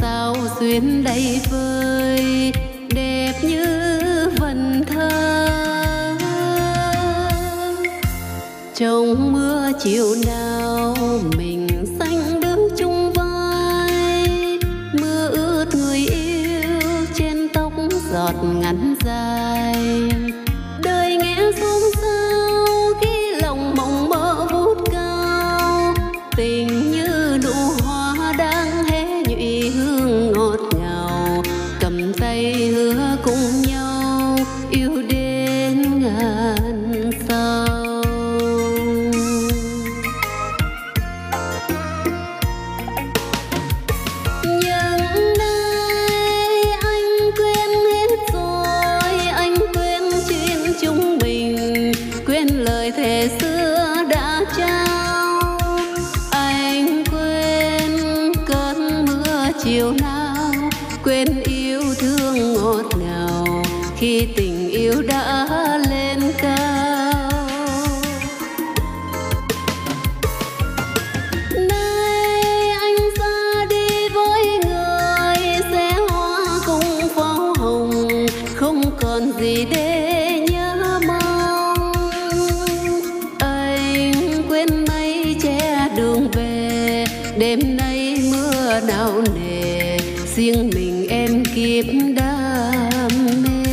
sao duyên đây vơi đẹp như vần thơ. Trong mưa chiều nào mình xanh đứng chung vai, mưa ướt người yêu trên tóc giọt ngắn dài. Đời nghe xôn xao khi lòng mộng mơ vút cao, tình như nụ hoa đang hé nhụy hương ngọt ngào, cầm tay hứa cùng nhau yêu đến ngàn sao. Chiều nào quên yêu thương ngọt ngào khi tình yêu đã lên cao. Nay anh ra đi với người sẽ hoa cùng pháo hồng, không còn gì để nhớ mong. Anh quên mây che đường về, đêm nay mưa nào nề, riêng mình em kiếp đam mê.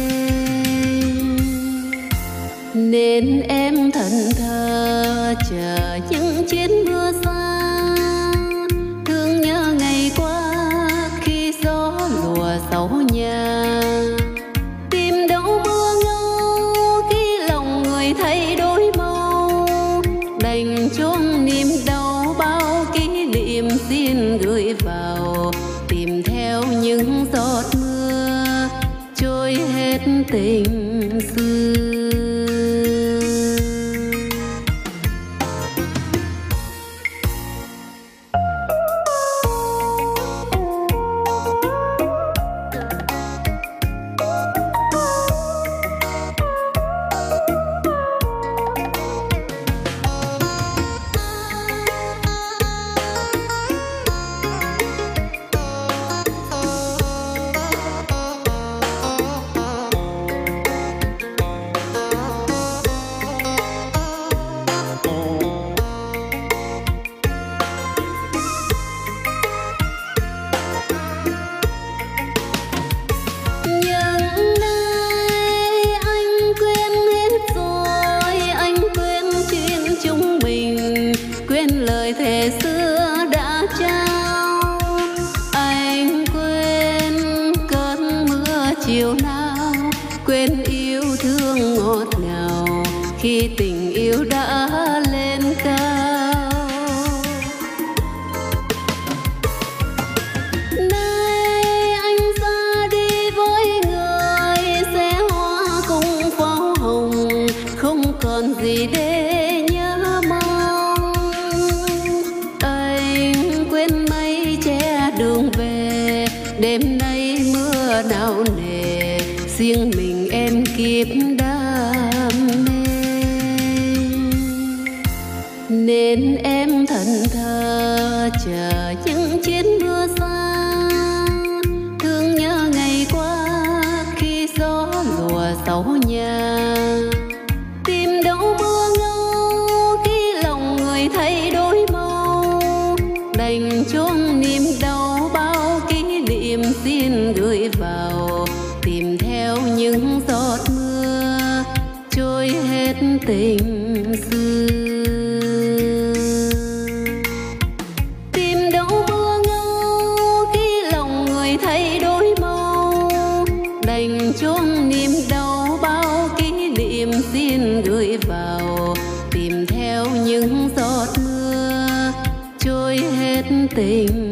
Nên em thẫn thờ chờ những chuyến mưa xa, thương nhớ ngày qua khi gió lùa sau nhà. Tim đâu mưa ngâu khi lòng người thay đổi màu, đành chôn niềm đau bao kỷ niệm xin gửi vào, tìm theo những giọt mưa trôi hết tình xưa. Thề xưa đã trao, anh quên cơn mưa chiều nào, quên yêu thương ngọt ngào khi tình yêu đã lên cao. Nay anh ra đi với người sẽ hoa cùng pháo hồng, không còn gì để đêm nay mưa nào nề, riêng mình em kiếp đam mê. Nên em thẫn thờ chờ những chuyến mưa xa, thương nhớ ngày qua khi gió lùa sau nhà. Tim đâu mưa ngâu khi lòng người thay đổi màu, đành chôn niềm đau xin gửi vào, tìm theo những giọt mưa trôi hết tình xưa. Tim đâu mưa ngâu khi lòng người thay đổi màu, đành chôn niềm đau bao kỷ niệm xin gửi vào, tìm theo những giọt mưa trôi hết tình